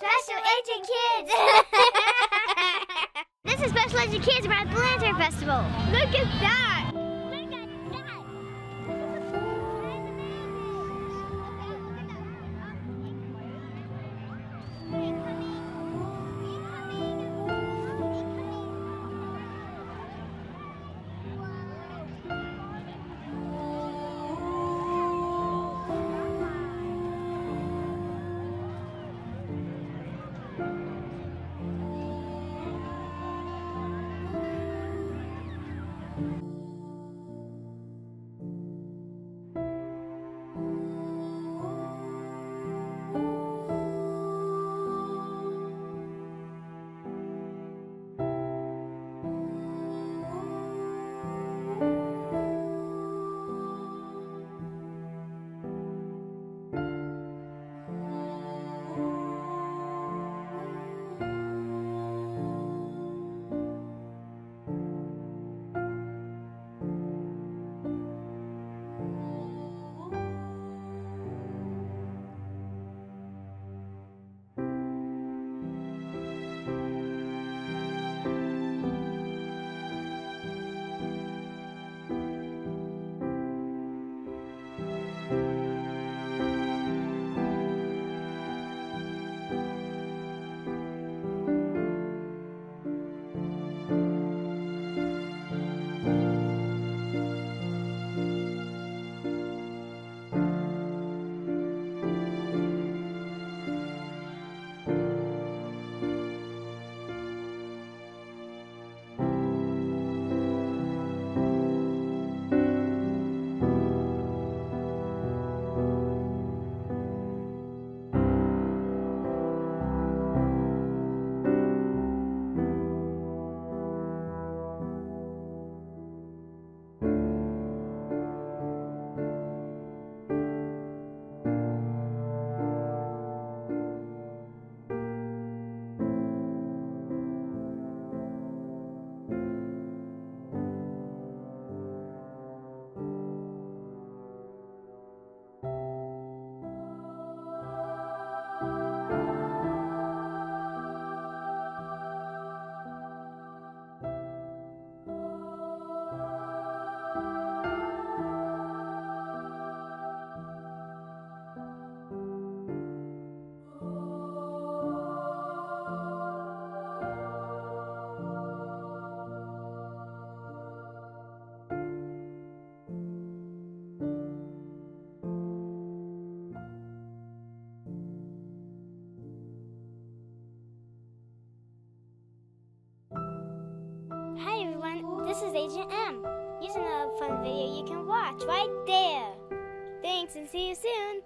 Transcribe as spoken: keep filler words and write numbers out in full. Special Agent Kids! This is Special Agent Kids around the Lantern Festival. Look at that! Look at This is Agent M. Here's another fun video you can watch right there. Thanks and see you soon.